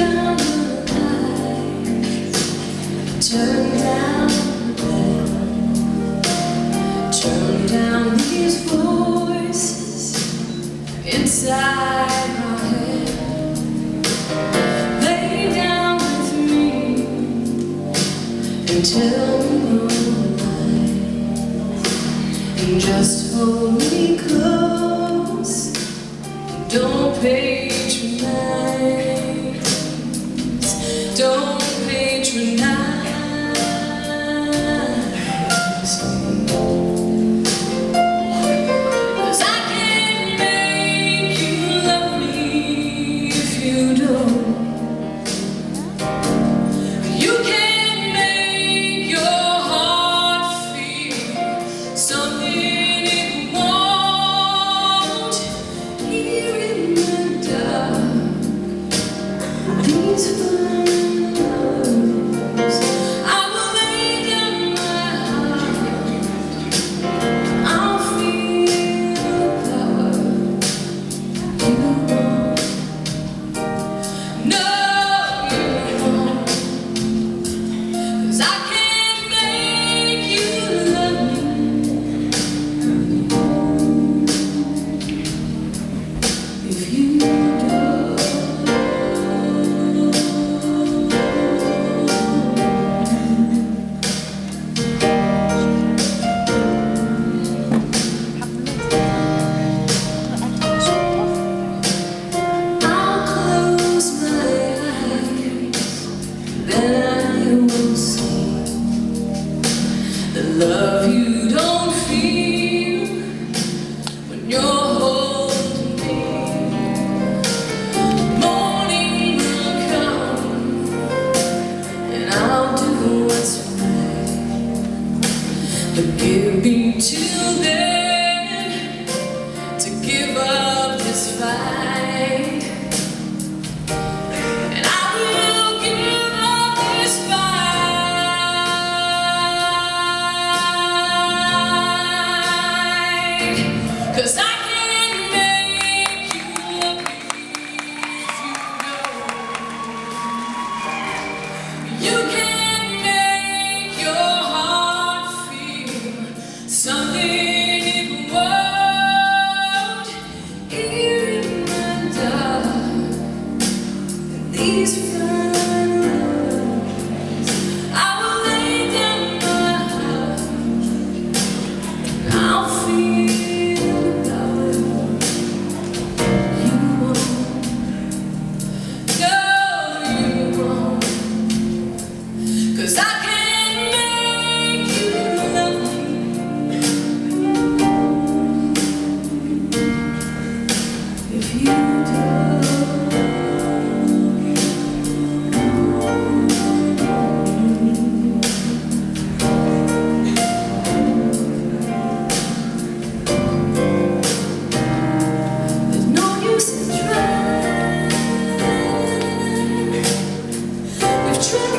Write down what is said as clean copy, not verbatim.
down the lights, turn down the bell, turn down these voices inside my head. Lay down with me and tell me all the lies, and just hold me close and don't patronize. Don't patronize, 'cause I can't make you love me if you don't. You can't make your heart feel something it won't. Here in the dark, these words. Love you don't feel when you're holding me. Morning will come and I'll do what's right, but give me till then to give up this fight. And I will give up this fight. These fine lines, I will lay down my heart, and I'll feel about it. You won't, no you won't, 'cause I can't make you love me if you do. True.